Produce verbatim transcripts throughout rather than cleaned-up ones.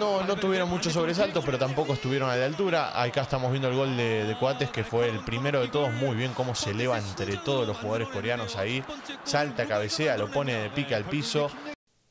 no, no tuvieron muchos sobresaltos, pero tampoco estuvieron a la altura. Acá estamos viendo el gol de, de Coates, que fue el primero de todos. Muy bien cómo se eleva entre todos los jugadores coreanos ahí. Salta, cabecea, lo pone de pica al piso.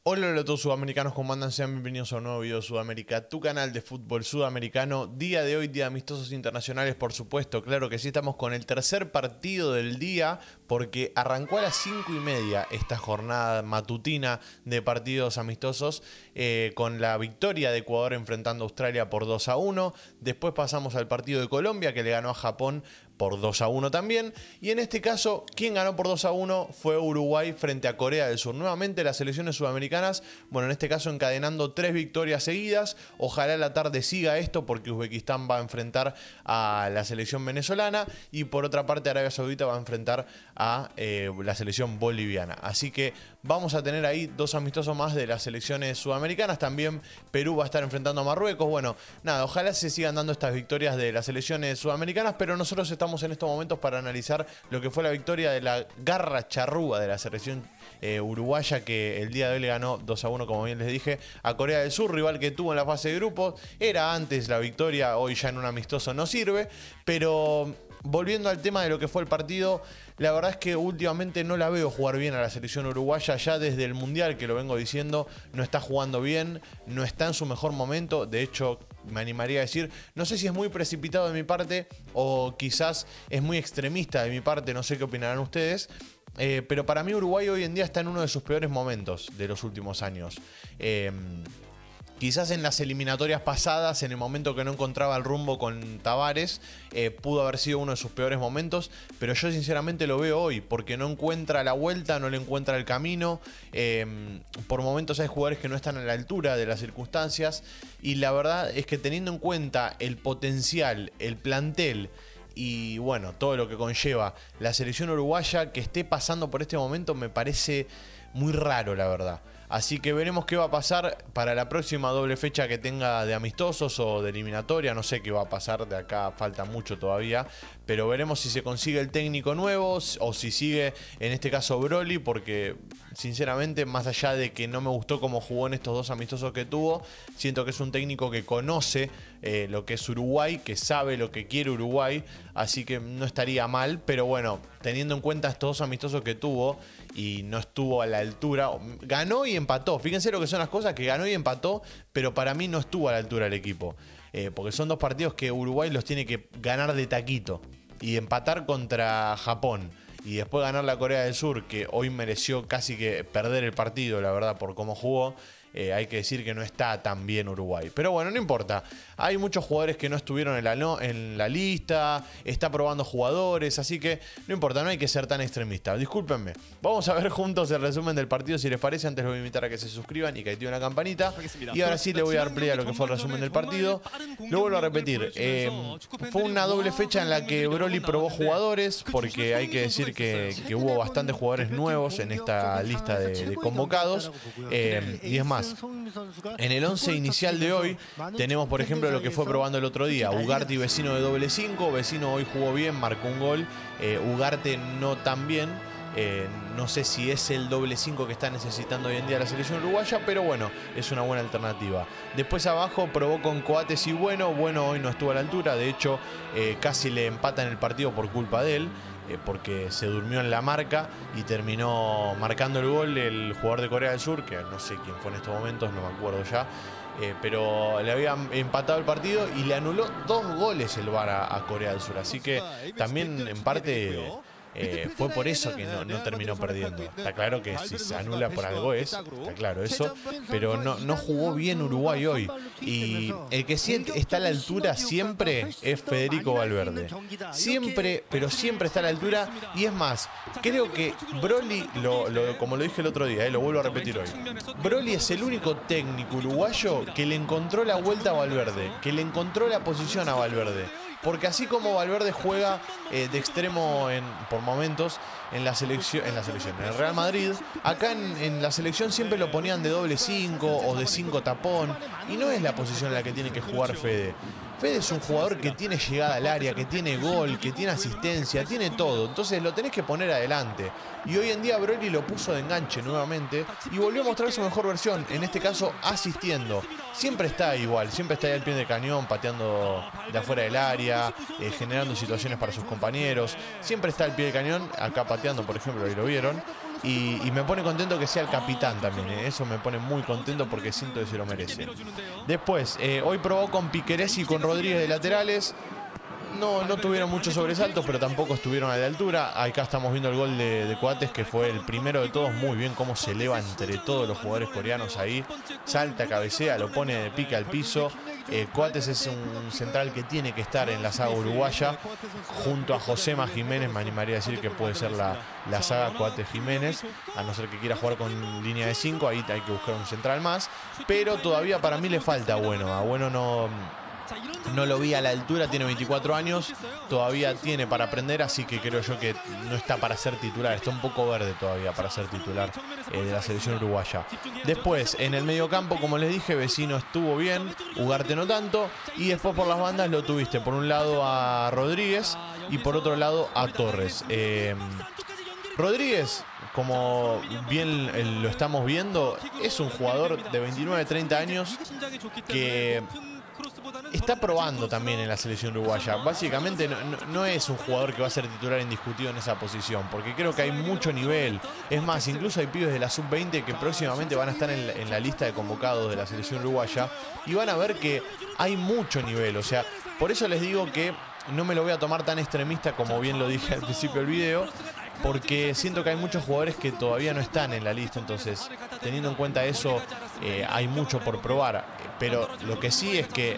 Hola, hola a todos sudamericanos, ¿cómo andan? Sean bienvenidos a un nuevo video de Sudamérica, tu canal de fútbol sudamericano. Día de hoy, día de amistosos internacionales, por supuesto, claro que sí, estamos con el tercer partido del día, porque arrancó a las cinco y media esta jornada matutina de partidos amistosos, eh, con la victoria de Ecuador enfrentando a Australia por dos a uno. Después pasamos al partido de Colombia, que le ganó a Japón por dos a uno también. Y en este caso, quien ganó por dos a uno fue Uruguay frente a Corea del Sur. Nuevamente las selecciones sudamericanas, bueno, en este caso encadenando tres victorias seguidas. Ojalá la tarde siga esto, porque Uzbekistán va a enfrentar a la selección venezolana y por otra parte Arabia Saudita va a enfrentar a eh, la selección boliviana. Así que vamos a tener ahí dos amistosos más de las selecciones sudamericanas. También Perú va a estar enfrentando a Marruecos. Bueno, nada, ojalá se sigan dando estas victorias de las selecciones sudamericanas, pero nosotros estamos en estos momentos para analizar lo que fue la victoria de la garra charrúa de la selección eh, uruguaya, que el día de hoy le ganó dos a uno, como bien les dije, a Corea del Sur, rival que tuvo en la fase de grupos. Era antes la victoria, hoy ya en un amistoso no sirve, pero volviendo al tema de lo que fue el partido, la verdad es que últimamente no la veo jugar bien a la selección uruguaya. Ya desde el Mundial, que lo vengo diciendo, no está jugando bien, no está en su mejor momento. De hecho, me animaría a decir, no sé si es muy precipitado de mi parte o quizás es muy extremista de mi parte, no sé qué opinarán ustedes. Eh, pero para mí Uruguay hoy en día está en uno de sus peores momentos de los últimos años. Eh, Quizás en las eliminatorias pasadas, en el momento que no encontraba el rumbo con Tavares, eh, pudo haber sido uno de sus peores momentos, pero yo sinceramente lo veo hoy, porque no encuentra la vuelta, no le encuentra el camino. Eh, por momentos hay jugadores que no están a la altura de las circunstancias, y la verdad es que teniendo en cuenta el potencial, el plantel, y bueno, todo lo que conlleva la selección uruguaya, que esté pasando por este momento me parece muy raro, la verdad. Así que veremos qué va a pasar para la próxima doble fecha que tenga de amistosos o de eliminatoria. No sé qué va a pasar, de acá falta mucho todavía. Pero veremos si se consigue el técnico nuevo o si sigue, en este caso, Broly. Porque, sinceramente, más allá de que no me gustó cómo jugó en estos dos amistosos que tuvo, siento que es un técnico que conoce eh, lo que es Uruguay, que sabe lo que quiere Uruguay. Así que no estaría mal, pero bueno, teniendo en cuenta estos dos amistosos que tuvo y no estuvo a la altura, ganó y empató. Fíjense lo que son las cosas, que ganó y empató, pero para mí no estuvo a la altura el equipo. Eh, porque son dos partidos que Uruguay los tiene que ganar de taquito. Y empatar contra Japón. Y después ganar la Corea del Sur, que hoy mereció casi que perder el partido, la verdad, por cómo jugó. Eh, hay que decir que no está tan bien Uruguay. Pero bueno, no importa. Hay muchos jugadores que no estuvieron en la, no, en la lista. Está probando jugadores. Así que no importa, no hay que ser tan extremista. Discúlpenme. Vamos a ver juntos el resumen del partido, si les parece. Antes los voy a invitar a que se suscriban y que activen la campanita. Y ahora sí le voy a dar play a lo que fue el resumen del partido. Lo vuelvo a repetir. Eh, fue una doble fecha en la que Broly probó jugadores, porque hay que decir que, que hubo bastantes jugadores nuevos en esta lista de, de convocados. Eh, y es más, en el once inicial de hoy tenemos, por ejemplo, lo que fue probando el otro día, Ugarte y Vecino de doble cinco. Vecino hoy jugó bien, marcó un gol. eh, Ugarte no tan bien. Eh, no sé si es el doble cinco que está necesitando hoy en día la selección uruguaya, pero bueno, es una buena alternativa. Después abajo probó con Coates y Bueno. Bueno hoy no estuvo a la altura, de hecho eh, casi le empatan el partido por culpa de él, porque se durmió en la marca y terminó marcando el gol el jugador de Corea del Sur, que no sé quién fue en estos momentos, no me acuerdo ya, eh, pero le habían empatado el partido y le anuló dos goles el V A R a, a Corea del Sur, así que también en parte eh, fue por eso que no, no terminó perdiendo. Está claro que si se anula por algo es, está claro eso, pero no, no jugó bien Uruguay hoy, y el que sí está a la altura siempre es Federico Valverde. Siempre, pero siempre está a la altura. Y es más, creo que Broly, lo, lo, como lo dije el otro día, eh, lo vuelvo a repetir hoy, Broly es el único técnico uruguayo que le encontró la vuelta a Valverde, que le encontró la posición a Valverde. Porque así como Valverde juega eh, de extremo en, por momentos, en la selección, en la selección, en el Real Madrid. Acá en, en la selección siempre lo ponían de doble cinco o de cinco tapón, y no es la posición en la que tiene que jugar Fede. Fede es un jugador que tiene llegada al área, que tiene gol, que tiene asistencia, tiene todo. Entonces lo tenés que poner adelante. Y hoy en día Broly lo puso de enganche nuevamente y volvió a mostrar su mejor versión, en este caso asistiendo. Siempre está igual, siempre está ahí al pie del cañón, pateando de afuera del área, eh, generando situaciones para sus compañeros. Siempre está al pie del cañón, acá pateando, por ejemplo, y lo vieron. Y, y me pone contento que sea el capitán también, eh. Eso me pone muy contento porque siento que se lo merece. Después, eh, hoy probó con Piquerez y con Rodríguez de laterales. No, no tuvieron muchos sobresaltos, pero tampoco estuvieron a la altura. Acá estamos viendo el gol de, de Coates, que fue el primero de todos. Muy bien cómo se eleva entre todos los jugadores coreanos ahí. Salta, cabecea, lo pone de pique al piso. Eh, Coates es un central que tiene que estar en la saga uruguaya. Junto a José Ma Jiménez, me animaría a decir que puede ser la, la saga Coates-Jiménez. A no ser que quiera jugar con línea de cinco, ahí hay que buscar un central más. Pero todavía para mí le falta a Bueno. A Bueno no... No lo vi a la altura, tiene veinticuatro años, todavía tiene para aprender, así que creo yo que no está para ser titular, está un poco verde todavía para ser titular eh, de la selección uruguaya. Después, en el mediocampo, como les dije, Vecino estuvo bien, Ugarte no tanto, y después por las bandas lo tuviste, por un lado a Rodríguez y por otro lado a Torres. Eh, Rodríguez, como bien lo estamos viendo, es un jugador de veintinueve a treinta años que... está probando también en la selección uruguaya. Básicamente no, no, no es un jugador que va a ser titular indiscutido en esa posición, porque creo que hay mucho nivel. Es más, incluso hay pibes de la sub veinte que próximamente van a estar en la, en la lista de convocados de la selección uruguaya, y van a ver que hay mucho nivel. O sea, por eso les digo que no me lo voy a tomar tan extremista como bien lo dije al principio del video, porque siento que hay muchos jugadores que todavía no están en la lista. Entonces, teniendo en cuenta eso, eh, hay mucho por probar. Pero lo que sí es que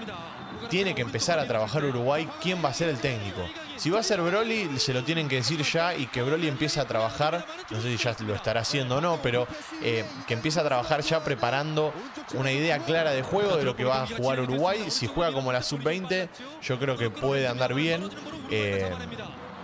tiene que empezar a trabajar Uruguay quién va a ser el técnico. Si va a ser Broly, se lo tienen que decir ya, y que Broly empiece a trabajar, no sé si ya lo estará haciendo o no, pero eh, que empiece a trabajar ya preparando una idea clara de juego de lo que va a jugar Uruguay. Si juega como la sub veinte, yo creo que puede andar bien. Eh,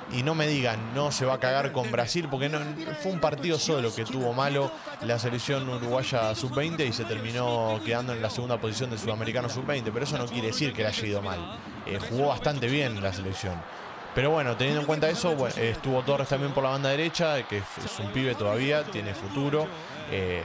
Y no me digan, no se va a cagar con Brasil, porque no, fue un partido solo que tuvo malo la selección uruguaya sub veinte y se terminó quedando en la segunda posición del sudamericano sub veinte. Pero eso no quiere decir que le haya ido mal. Eh, jugó bastante bien la selección. Pero bueno, teniendo en cuenta eso, bueno, estuvo Torres también por la banda derecha, que es un pibe todavía, tiene futuro. Eh,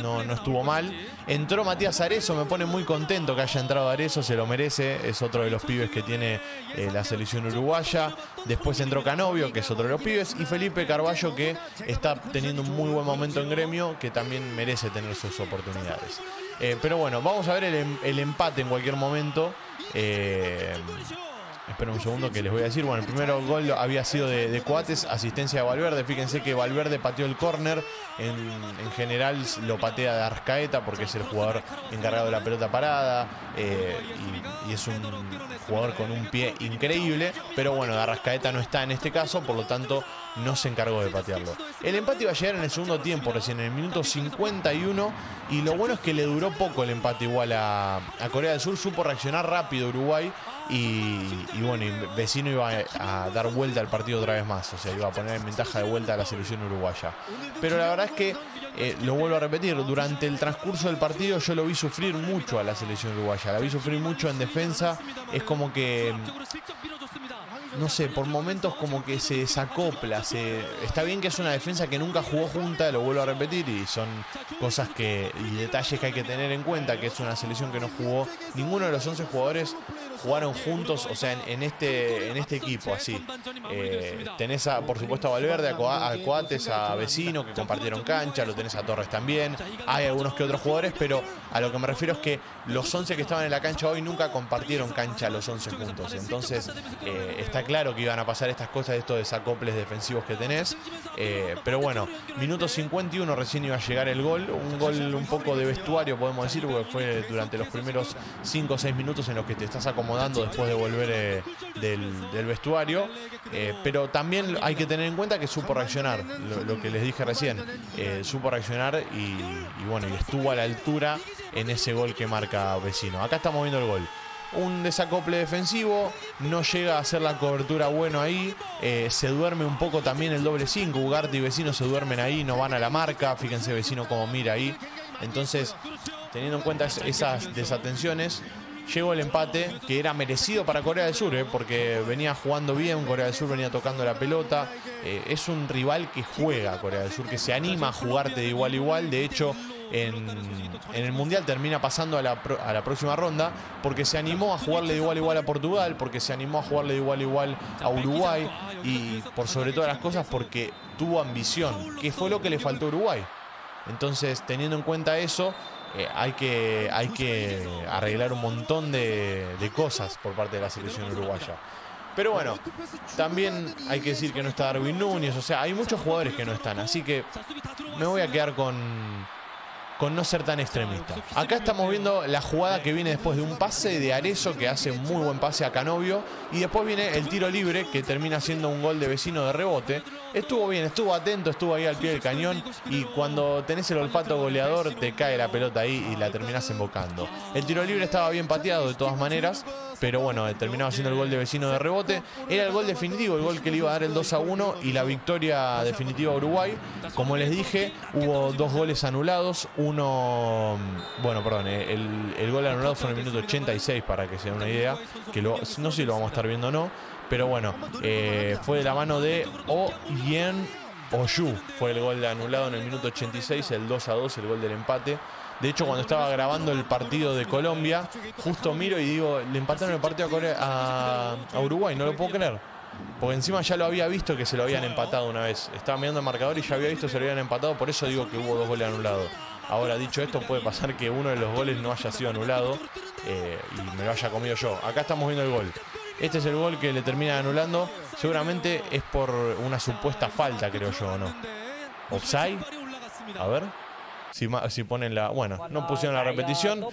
no, no estuvo mal. Entró Matías Arezo, me pone muy contento que haya entrado Arezo, se lo merece, es otro de los pibes que tiene eh, la selección uruguaya. Después entró Canovio, que es otro de los pibes, y Felipe Carballo, que está teniendo un muy buen momento en Gremio, que también merece tener sus oportunidades. Eh, pero bueno, vamos a ver el, el empate en cualquier momento. eh, Esperen un segundo que les voy a decir. Bueno, el primer gol había sido de, de Coates, asistencia de Valverde. Fíjense que Valverde pateó el córner. En, en general lo patea de Arrascaeta, porque es el jugador encargado de la pelota parada. Eh, y, y es un jugador con un pie increíble. Pero bueno, Arrascaeta no está en este caso, por lo tanto no se encargó de patearlo. El empate iba a llegar en el segundo tiempo, recién en el minuto cincuenta y uno. Y lo bueno es que le duró poco el empate igual a, a Corea del Sur. Supo reaccionar rápido Uruguay. Y, y bueno, y Vecino iba a, a dar vuelta al partido otra vez más. O sea, iba a poner en ventaja de vuelta a la selección uruguaya. Pero la verdad es que, eh, lo vuelvo a repetir, durante el transcurso del partido yo lo vi sufrir mucho a la selección uruguaya. La vi sufrir mucho en defensa. Es como que... no sé, por momentos como que se desacopla. Se... Está bien que es una defensa que nunca jugó junta, lo vuelvo a repetir, y son cosas que y detalles que hay que tener en cuenta, que es una selección que no jugó. Ninguno de los once jugadores jugaron juntos, o sea, en, en, este, en este equipo, así. Eh, tenés, a, por supuesto, a Valverde, a, Co a Coates, a Vecino, que compartieron cancha, lo tenés a Torres también. Hay algunos que otros jugadores, pero a lo que me refiero es que los once que estaban en la cancha hoy nunca compartieron cancha los once juntos. Entonces, eh, está claro que iban a pasar estas cosas, estos desacoples defensivos que tenés. Eh, pero bueno, minuto cincuenta y uno recién iba a llegar el gol. Un gol un poco de vestuario, podemos decir, porque fue durante los primeros cinco o seis minutos en los que te estás acomodando después de volver eh, del, del vestuario. Eh, pero también hay que tener en cuenta que supo reaccionar, lo, lo que les dije recién. Eh, supo reaccionar y, y bueno, y estuvo a la altura en ese gol que marca Vecino. Acá estamos viendo el gol. un desacople defensivo, no llega a hacer la cobertura bueno ahí, eh, se duerme un poco también el doble cinco, Ugarte y Vecino se duermen ahí, no van a la marca, fíjense Vecino como mira ahí, entonces teniendo en cuenta esas desatenciones, llegó el empate que era merecido para Corea del Sur, ¿eh? Porque venía jugando bien, Corea del Sur venía tocando la pelota. Eh, es un rival que juega Corea del Sur, que se anima a jugarte de igual a igual. De hecho, en, en el Mundial termina pasando a la, a la próxima ronda porque se animó a jugarle de igual a igual a Portugal, porque se animó a jugarle de igual a igual a Uruguay y por sobre todas las cosas porque tuvo ambición, que fue lo que le faltó a Uruguay. Entonces, teniendo en cuenta eso, Eh, hay, que, hay que arreglar un montón de, de cosas por parte de la selección uruguaya. Pero bueno, también hay que decir que no está Darwin Núñez. O sea, hay muchos jugadores que no están. Así que me voy a quedar con, con no ser tan extremista. Acá estamos viendo la jugada que viene después de un pase de Arezo, que hace muy buen pase a Canovio. Y después viene el tiro libre, que termina siendo un gol de Vecino de rebote. Estuvo bien, estuvo atento, estuvo ahí al pie del cañón. Y cuando tenés el olfato goleador, te cae la pelota ahí y la terminás embocando. El tiro libre estaba bien pateado de todas maneras, pero bueno, terminaba siendo el gol de Vecino de rebote. Era el gol definitivo, el gol que le iba a dar el dos a uno y la victoria definitiva a Uruguay. Como les dije, hubo dos goles anulados. Uno, bueno, perdón, el, el gol anulado fue en el minuto ochenta y seis, para que se den una idea. Que lo, no sé si lo vamos a estar viendo o no. Pero bueno, eh, fue de la mano de O-Yen O-Yu. Fue el gol anulado en el minuto ochenta y seis, el dos a dos, el gol del empate. De hecho, cuando estaba grabando el partido de Colombia, justo miro y digo, le empataron el partido a, Corea, a, a Uruguay, no lo puedo creer. Porque encima ya lo había visto que se lo habían empatado una vez. Estaba mirando el marcador y ya había visto que se lo habían empatado, por eso digo que hubo dos goles anulados. Ahora, dicho esto, puede pasar que uno de los goles no haya sido anulado eh, y me lo haya comido yo. Acá estamos viendo el gol. Este es el gol que le termina anulando. Seguramente es por una supuesta falta, creo yo, ¿o no? ¿Offside? A ver. Si, si ponen la... Bueno, no pusieron la repetición.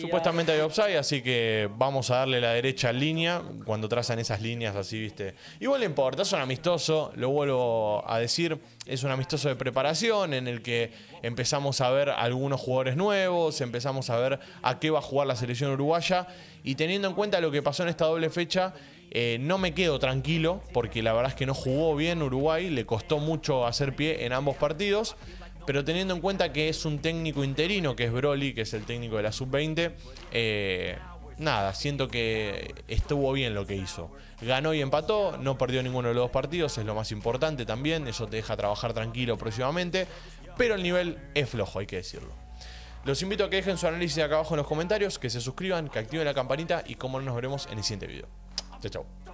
Supuestamente hay offside, así que vamos a darle la derecha en línea. Cuando trazan esas líneas así, ¿viste? Igual le importa, es un amistoso. Lo vuelvo a decir. Es un amistoso de preparación en el que empezamos a ver algunos jugadores nuevos, empezamos a ver a qué va a jugar la selección uruguaya. Y teniendo en cuenta lo que pasó en esta doble fecha, eh, no me quedo tranquilo, porque la verdad es que no jugó bien Uruguay, le costó mucho hacer pie en ambos partidos, pero teniendo en cuenta que es un técnico interino, que es Broly, que es el técnico de la sub veinte, eh, nada, siento que estuvo bien lo que hizo. Ganó y empató, no perdió ninguno de los dos partidos, es lo más importante también, eso te deja trabajar tranquilo próximamente, pero el nivel es flojo, hay que decirlo. Los invito a que dejen su análisis acá abajo en los comentarios, que se suscriban, que activen la campanita y como no, nos veremos en el siguiente video. Chao, chao.